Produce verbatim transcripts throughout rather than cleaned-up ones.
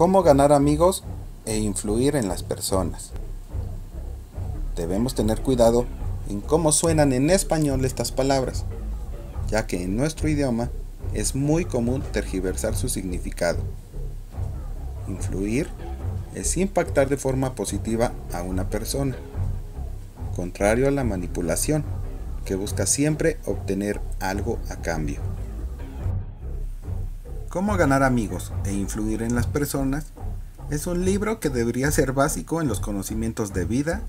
Cómo ganar amigos e influir en las personas. Debemos tener cuidado en cómo suenan en español estas palabras, ya que en nuestro idioma es muy común tergiversar su significado. Influir es impactar de forma positiva a una persona, contrario a la manipulación, que busca siempre obtener algo a cambio. Cómo ganar amigos e influir en las personas es un libro que debería ser básico en los conocimientos de vida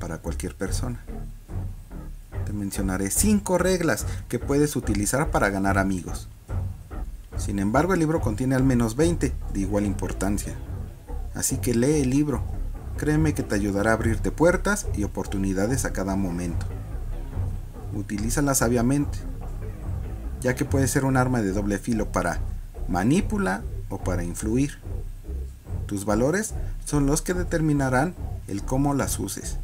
para cualquier persona. Te mencionaré cinco reglas que puedes utilizar para ganar amigos. Sin embargo, el libro contiene al menos veinte de igual importancia. Así que lee el libro. Créeme que te ayudará a abrirte puertas y oportunidades a cada momento. Utilízala sabiamente, ya que puede ser un arma de doble filo para manipular o para influir. Tus valores son los que determinarán el cómo las uses.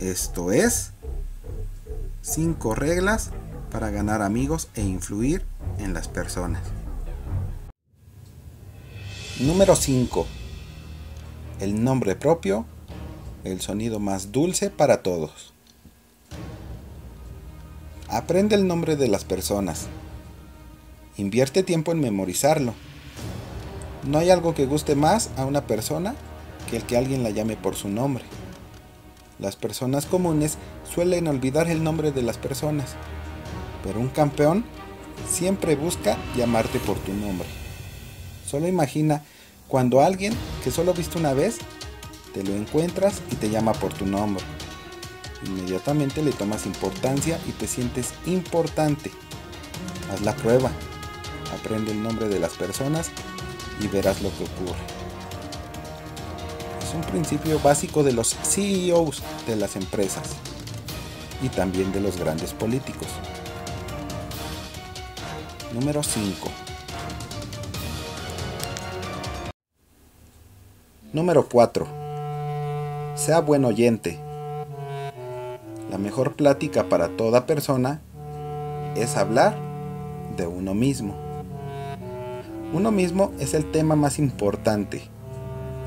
Esto es cinco reglas para ganar amigos e influir en las personas. Número cinco. El nombre propio, el sonido más dulce para todos. Aprende el nombre de las personas. Invierte tiempo en memorizarlo. No hay algo que guste más a una persona que el que alguien la llame por su nombre. Las personas comunes suelen olvidar el nombre de las personas, pero un campeón siempre busca llamarte por tu nombre. Solo imagina cuando alguien que solo viste una vez, te lo encuentras y te llama por tu nombre. Inmediatamente le tomas importancia y te sientes importante. Haz la prueba, aprende el nombre de las personas y verás lo que ocurre. Es un principio básico de los C E Os de las empresas y también de los grandes políticos. Número cinco. Número cuatro. Sea buen oyente. La mejor plática para toda persona es hablar de uno mismo. Uno mismo es el tema más importante.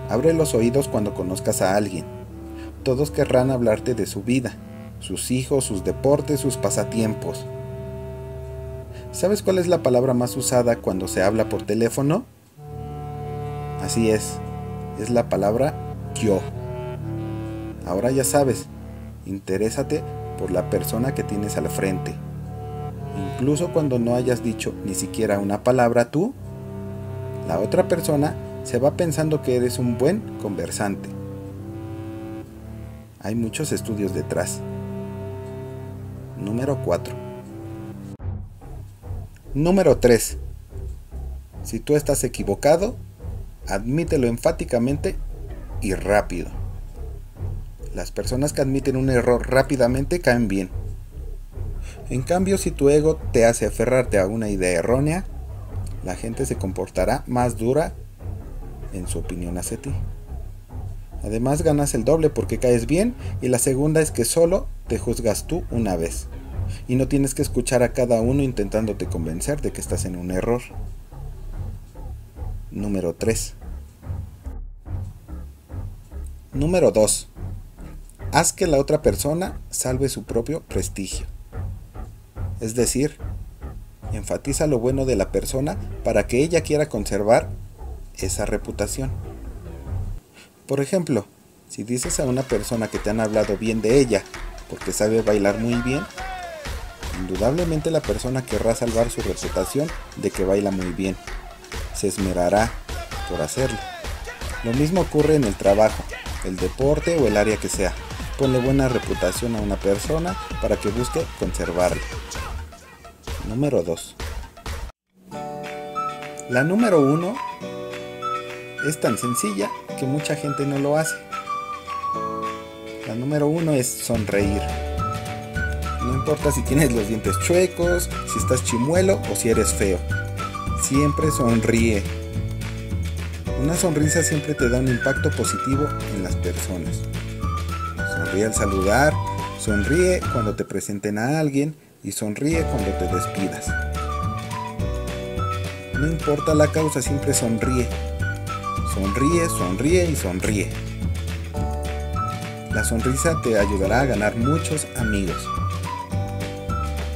Abre los oídos cuando conozcas a alguien. Todos querrán hablarte de su vida, sus hijos, sus deportes, sus pasatiempos. ¿Sabes cuál es la palabra más usada cuando se habla por teléfono? Así es, es la palabra yo. Ahora ya sabes. Interésate por la persona que tienes al frente. Incluso cuando no hayas dicho ni siquiera una palabra tú, la otra persona se va pensando que eres un buen conversante. Hay muchos estudios detrás. Número cuatro. Número tres. Si tú estás equivocado, admítelo enfáticamente y rápido. Las personas que admiten un error rápidamente caen bien. En cambio, si tu ego te hace aferrarte a una idea errónea, la gente se comportará más dura en su opinión hacia ti. Además, ganas el doble porque caes bien, y la segunda es que solo te juzgas tú una vez, y no tienes que escuchar a cada uno intentándote convencer de que estás en un error. Número tres. Número dos. Haz que la otra persona salve su propio prestigio. Es decir, enfatiza lo bueno de la persona para que ella quiera conservar esa reputación. Por ejemplo, si dices a una persona que te han hablado bien de ella porque sabe bailar muy bien, indudablemente la persona querrá salvar su reputación de que baila muy bien. Se esmerará por hacerlo. Lo mismo ocurre en el trabajo, el deporte o el área que sea. Ponle buena reputación a una persona para que busque conservarla. Número dos. La número uno es tan sencilla que mucha gente no lo hace. La número uno es sonreír. No importa si tienes los dientes chuecos, si estás chimuelo o si eres feo. Siempre sonríe. Una sonrisa siempre te da un impacto positivo en las personas. Sonríe al saludar, sonríe cuando te presenten a alguien y sonríe cuando te despidas. No importa la causa, siempre sonríe. Sonríe, sonríe y sonríe. La sonrisa te ayudará a ganar muchos amigos.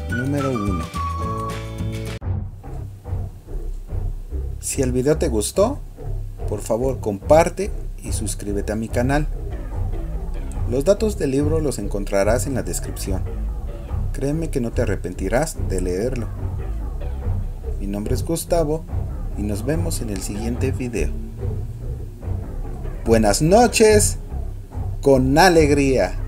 Número uno. Si el video te gustó, por favor comparte y suscríbete a mi canal. Los datos del libro los encontrarás en la descripción. Créeme que no te arrepentirás de leerlo. Mi nombre es Gustavo y nos vemos en el siguiente video. Buenas noches con alegría.